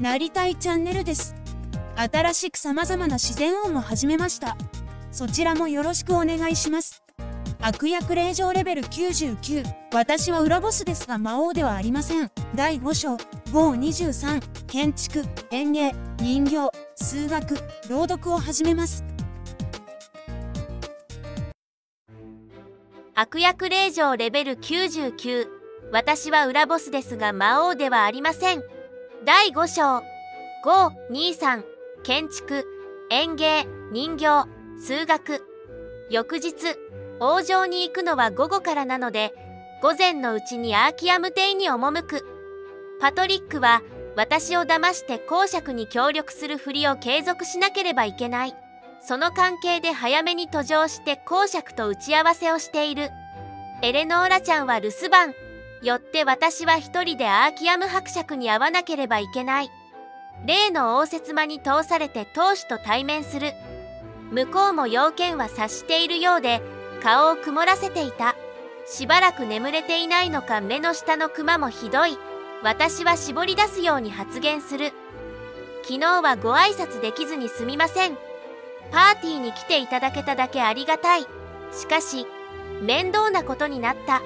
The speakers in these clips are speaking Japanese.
なりたいチャンネルです。新しく様々な自然音も始めました。そちらもよろしくお願いします。悪役令嬢レベル99、私は裏ボスですが魔王ではありません。第5章523、建築、園芸、人形、数学、朗読を始めます。悪役令嬢レベル99、私は裏ボスですが魔王ではありません。第5章523、建築、園芸、人形、数学。翌日、王城に行くのは午後からなので、午前のうちにアーキアム邸に赴く。パトリックは私を騙して公爵に協力するふりを継続しなければいけない。その関係で早めに途上して公爵と打ち合わせをしている。エレノーラちゃんは留守番。よって私は一人でアーキアム伯爵に会わなければいけない。例の応接間に通されて当主と対面する。向こうも要件は察しているようで、顔を曇らせていた。しばらく眠れていないのか目の下のクマもひどい。私は絞り出すように発言する。昨日はご挨拶できずにすみません。パーティーに来ていただけただけありがたい。しかし、面倒なことになった。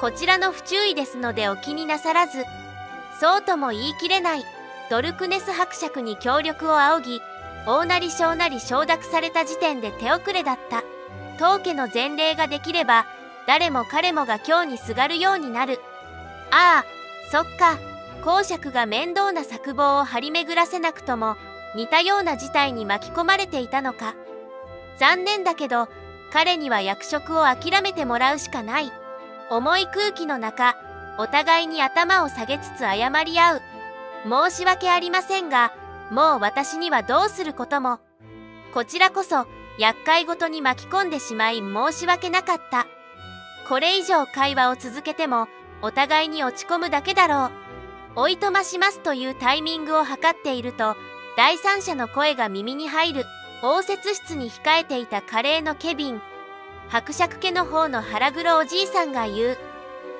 こちらの不注意ですのでお気になさらず。そうとも言い切れない。ドルクネス伯爵に協力を仰ぎ、大なり小なり承諾された時点で手遅れだった。当家の前例ができれば、誰も彼もが今日にすがるようになる。ああ、そっか、公爵が面倒な策謀を張り巡らせなくとも、似たような事態に巻き込まれていたのか。残念だけど、彼には役職を諦めてもらうしかない。重い空気の中、お互いに頭を下げつつ謝り合う。申し訳ありませんが、もう私にはどうすることも。こちらこそ、厄介ごとに巻き込んでしまい申し訳なかった。これ以上会話を続けてもお互いに落ち込むだけだろう。おいとましますというタイミングを図っていると第三者の声が耳に入る。応接室に控えていたカレーのケビン。伯爵家の方の腹黒おじいさんが言う。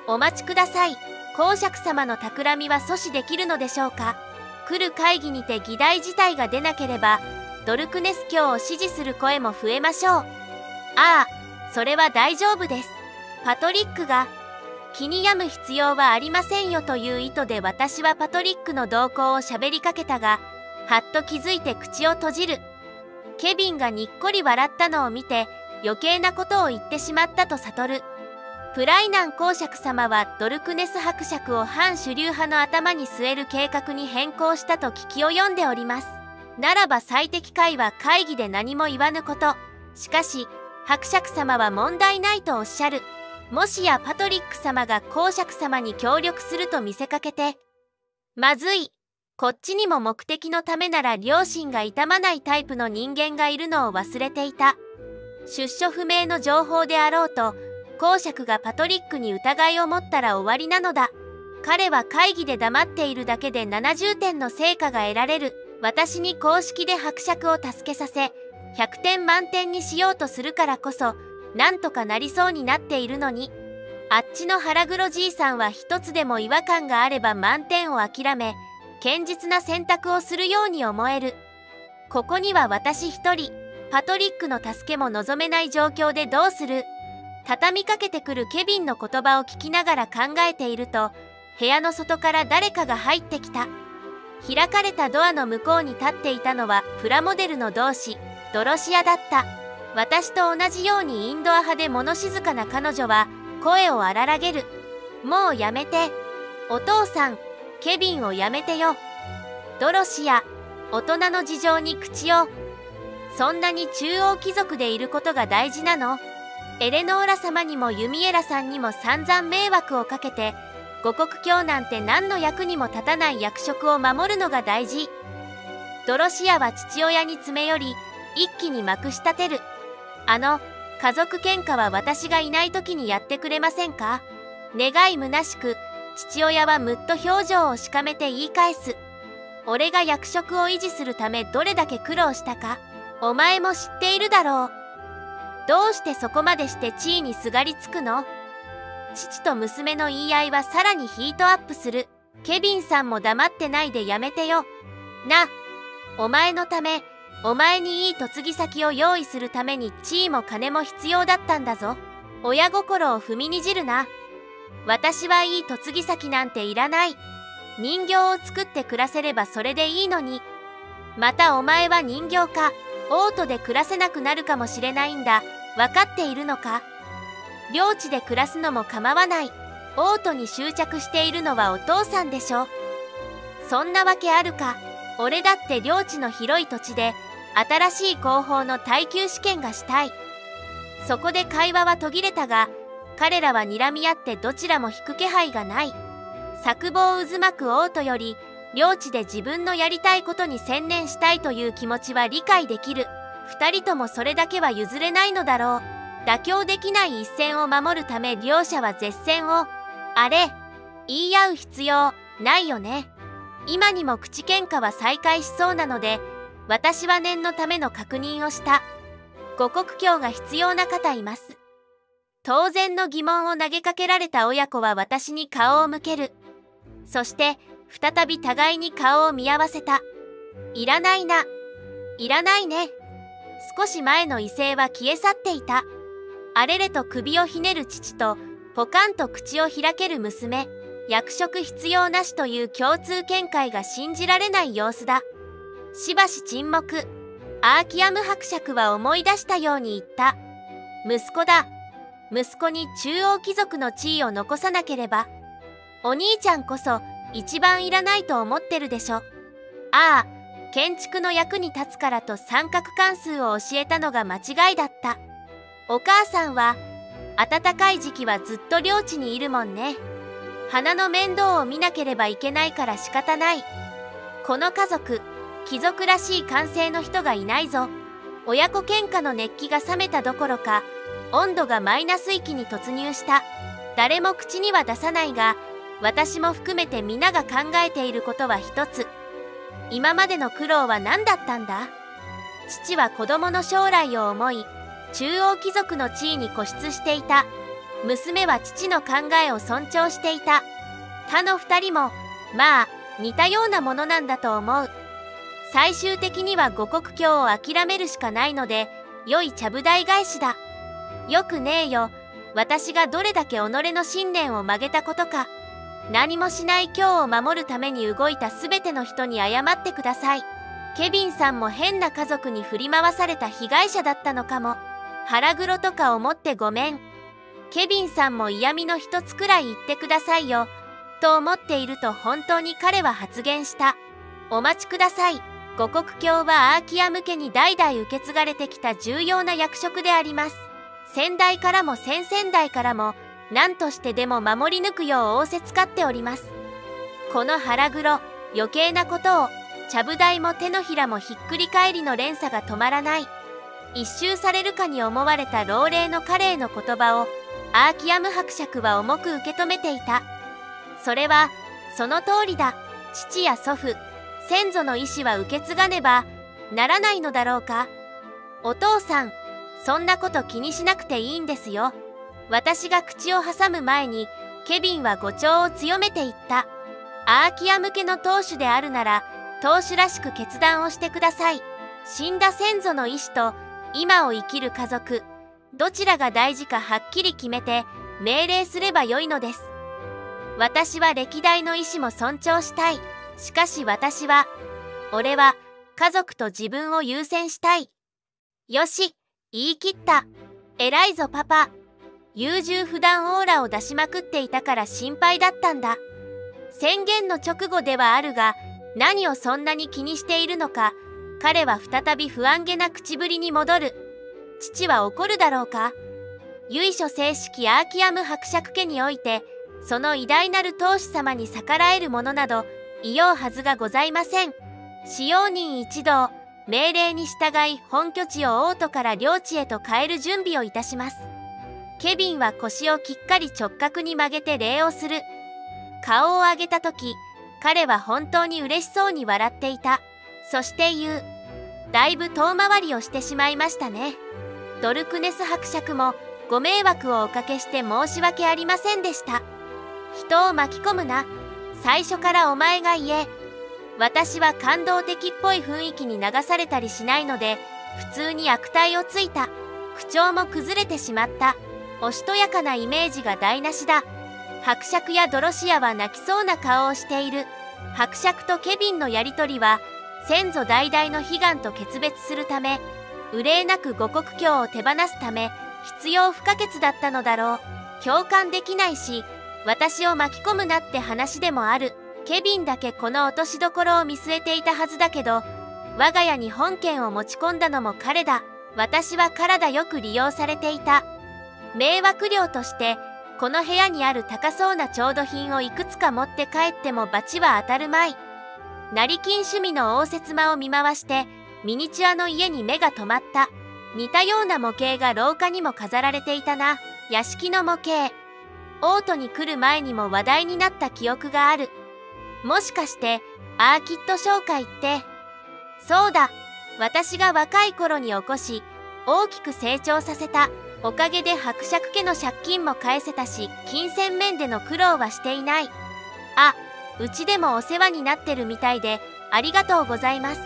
お待ちください。公爵様の企みは阻止できるのでしょうか。来る会議にて議題自体が出なければ、ドルクネス卿を支持する声も増えましょう。ああ、それは大丈夫です。パトリックが、気に病む必要はありませんよという意図で私はパトリックの動向を喋りかけたが、はっと気づいて口を閉じる。ケビンがにっこり笑ったのを見て、余計なことを言ってしまったと悟る。プライナン公爵様はドルクネス伯爵を反主流派の頭に据える計画に変更したと聞き及んでおります。ならば最適解は会議で何も言わぬこと。しかし、伯爵様は問題ないとおっしゃる。もしやパトリック様が公爵様に協力すると見せかけて。まずい。こっちにも目的のためなら良心が痛まないタイプの人間がいるのを忘れていた。出所不明の情報であろうと、公爵がパトリックに疑いを持ったら終わりなのだ。彼は会議で黙っているだけで70点の成果が得られる。私に公式で伯爵を助けさせ、100点満点にしようとするからこそ、なんとかなりそうになっているのに、あっちの腹黒じいさんは一つでも違和感があれば満点を諦め、堅実な選択をするように思える。ここには私一人、パトリックの助けも望めない状況でどうする？畳みかけてくるケビンの言葉を聞きながら考えていると、部屋の外から誰かが入ってきた。開かれたドアの向こうに立っていたのはプラモデルの同志、ドロシアだった。私と同じようにインドア派で物静かな彼女は声を荒らげる。もうやめて。お父さん、ケビンをやめてよ。ドロシア、大人の事情に口を。そんなに中央貴族でいることが大事なの？エレノーラ様にもユミエラさんにも散々迷惑をかけて、五国教なんて何の役にも立たない役職を守るのが大事。ドロシアは父親に詰め寄り、一気にまくしたてる。家族喧嘩は私がいない時にやってくれませんか？願い虚しく、父親はむっと表情をしかめて言い返す。俺が役職を維持するためどれだけ苦労したか、お前も知っているだろう。どうしてそこまでして地位にすがりつくの？父と娘の言い合いはさらにヒートアップする。ケビンさんも黙ってないでやめてよ。な、お前のため、お前にいい嫁ぎ先を用意するために地位も金も必要だったんだぞ。親心を踏みにじるな。私はいい嫁ぎ先なんていらない。人形を作って暮らせればそれでいいのに。またお前は人形か、オートで暮らせなくなるかもしれないんだ。分かっているのか？領地で暮らすのも構わない。オートに執着しているのはお父さんでしょ。そんなわけあるか。俺だって領地の広い土地で新しい工法の耐久試験がしたい。そこで会話は途切れたが、彼らは睨み合ってどちらも引く気配がない。策謀渦巻くオートより領地で自分のやりたいことに専念したいという気持ちは理解できる。二人ともそれだけは譲れないのだろう。妥協できない一線を守るため両者は絶戦を、あれ、言い合う必要ないよね。今にも口喧嘩は再開しそうなので、私は念のための確認をした。ご国教が必要な方います。当然の疑問を投げかけられた親子は私に顔を向ける。そして、再び互いに顔を見合わせた。いらないな。いらないね。少し前の威勢は消え去っていた。あれれと首をひねる父と、ポカンと口を開ける娘。役職必要なしという共通見解が信じられない様子だ。しばし沈黙。アーキアム伯爵は思い出したように言った。息子だ。息子に中央貴族の地位を残さなければ。お兄ちゃんこそ一番いらないと思ってるでしょ。ああ、建築の役に立つからと三角関数を教えたのが間違いだった。お母さんは、暖かい時期はずっと領地にいるもんね。花の面倒を見なければいけないから仕方ない。この家族、貴族らしい感性の人がいないぞ。親子喧嘩の熱気が冷めたどころか、温度がマイナス域に突入した。誰も口には出さないが、私も含めて皆が考えていることは一つ。今までの苦労は何だったんだ？父は子供の将来を思い、中央貴族の地位に固執していた。娘は父の考えを尊重していた。他の二人も、まあ、似たようなものなんだと思う。最終的には五国教を諦めるしかないので、良いちゃぶ台返しだ。よくねえよ、私がどれだけ己の信念を曲げたことか。何もしない教を守るために動いた全ての人に謝ってください。ケビンさんも変な家族に振り回された被害者だったのかも。腹黒とか思ってごめん。ケビンさんも嫌味の一つくらい言ってくださいよ、と思っていると本当に彼は発言した。お待ちください。五国教はアーキア向けに代々受け継がれてきた重要な役職であります。先代からも先々代からも、何としてでも守り抜くよう仰せつかっております。この腹黒、余計なことを、ちゃぶ台も手のひらもひっくり返りの連鎖が止まらない。一蹴されるかに思われた老齢の彼への言葉を、アーキアム伯爵は重く受け止めていた。それは、その通りだ。父や祖父、先祖の意志は受け継がねばならないのだろうか。お父さん、そんなこと気にしなくていいんですよ。私が口を挟む前に、ケビンは語調を強めていった。アーキア向けの当主であるなら、当主らしく決断をしてください。死んだ先祖の意志と、今を生きる家族、どちらが大事かはっきり決めて、命令すればよいのです。私は歴代の意志も尊重したい。しかし私は、俺は、家族と自分を優先したい。よし、言い切った。偉いぞパパ。優柔不断オーラを出しまくっていたから心配だったんだ。宣言の直後ではあるが、何をそんなに気にしているのか、彼は再び不安げな口ぶりに戻る。父は怒るだろうか。由緒正式アーキアム伯爵家において、その偉大なる当主様に逆らえるものなど、いようはずがございません。使用人一同、命令に従い本拠地を王都から領地へと変える準備をいたします。ケビンは腰をきっかり直角に曲げて礼をする。顔を上げたとき、彼は本当に嬉しそうに笑っていた。そして言う。だいぶ遠回りをしてしまいましたね。ドルクネス伯爵もご迷惑をおかけして申し訳ありませんでした。人を巻き込むな。最初からお前が言え。私は感動的っぽい雰囲気に流されたりしないので、普通に悪態をついた。口調も崩れてしまった。おしとやかなイメージが台無しだ。伯爵やドロシアは泣きそうな顔をしている。伯爵とケビンのやりとりは、先祖代々の悲願と決別するため、憂いなく五穀教を手放すため、必要不可欠だったのだろう。共感できないし、私を巻き込むなって話でもある。ケビンだけこの落としどころを見据えていたはずだけど、我が家に本件を持ち込んだのも彼だ。私は体よく利用されていた。迷惑料として、この部屋にある高そうな調度品をいくつか持って帰っても罰は当たるまい。成金趣味の応接間を見回して、ミニチュアの家に目が止まった。似たような模型が廊下にも飾られていたな。屋敷の模型。オートに来る前にも話題になった記憶がある。もしかして、アーキッド商会って。そうだ。私が若い頃に起こし、大きく成長させた。おかげで伯爵家の借金も返せたし、金銭面での苦労はしていない。あ、うちでもお世話になってるみたいで、ありがとうございます。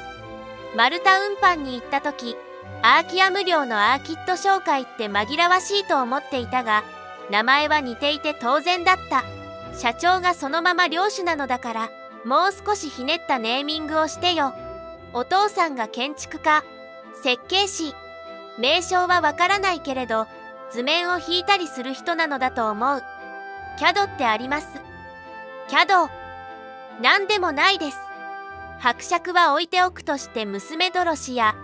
丸太運搬に行った時、アーキア無料のアーキッド商会って紛らわしいと思っていたが、名前は似ていて当然だった。社長がそのまま領主なのだから、もう少しひねったネーミングをしてよ。お父さんが建築家、設計士、名称はわからないけれど、図面を引いたりする人なのだと思う。キャドってあります。キャド、なんでもないです。伯爵は置いておくとして娘ドロシア。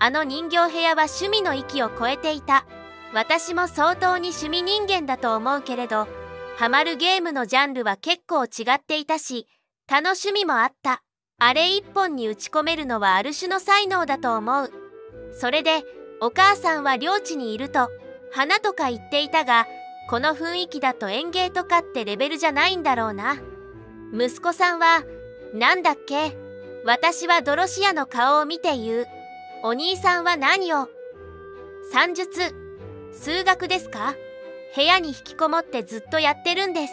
あの人形部屋は趣味の域を超えていた。私も相当に趣味人間だと思うけれど、ハマるゲームのジャンルは結構違っていたし、他の趣味もあった。あれ一本に打ち込めるのはある種の才能だと思う。それで、お母さんは領地にいると、花とか言っていたが、この雰囲気だと園芸とかってレベルじゃないんだろうな。息子さんは、なんだっけ？私はドロシアの顔を見て言う。お兄さんは何を？算術、数学ですか？部屋に引きこもってずっとやってるんです。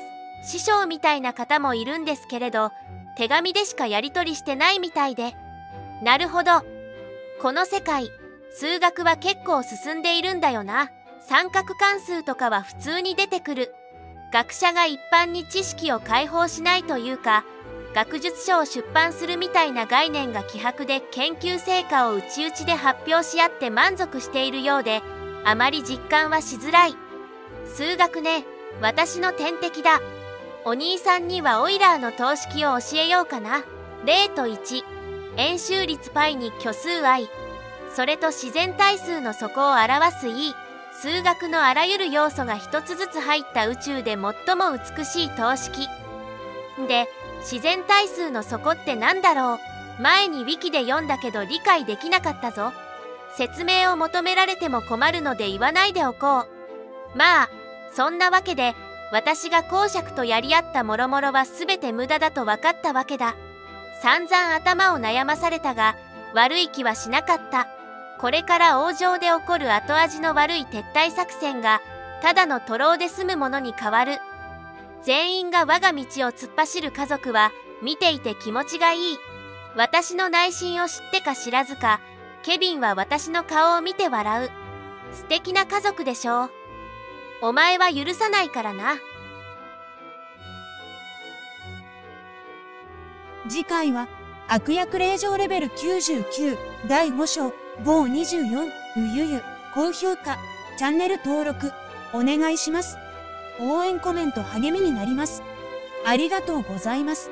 師匠みたいな方もいるんですけれど、手紙でしかやり取りしてないみたいで。なるほど。この世界、数学は結構進んでいるんだよな。三角関数とかは普通に出てくる。学者が一般に知識を解放しないというか、学術書を出版するみたいな概念が希薄で、研究成果を内々で発表し合って満足しているようで、あまり実感はしづらい。数学ね、私の天敵だ。お兄さんにはオイラーの等式を教えようかな。0と1、円周率 π に虚数 i、それと自然対数の底を表す e、数学のあらゆる要素が一つずつ入った宇宙で最も美しい等式。で、自然対数の底ってなんだろう。前にウィキで読んだけど理解できなかったぞ。説明を求められても困るので言わないでおこう。まあ、そんなわけで、私が公爵とやり合ったもろもろは全て無駄だと分かったわけだ。散々頭を悩まされたが、悪い気はしなかった。これから王城で起こる後味の悪い撤退作戦が、ただの徒労で済むものに変わる。全員が我が道を突っ走る家族は、見ていて気持ちがいい。私の内心を知ってか知らずか、ケビンは私の顔を見て笑う。素敵な家族でしょう。お前は許さないからな。次回は、悪役令嬢レベル99、第5章、524、うゆゆ、高評価、チャンネル登録、お願いします。応援コメント励みになります。ありがとうございます。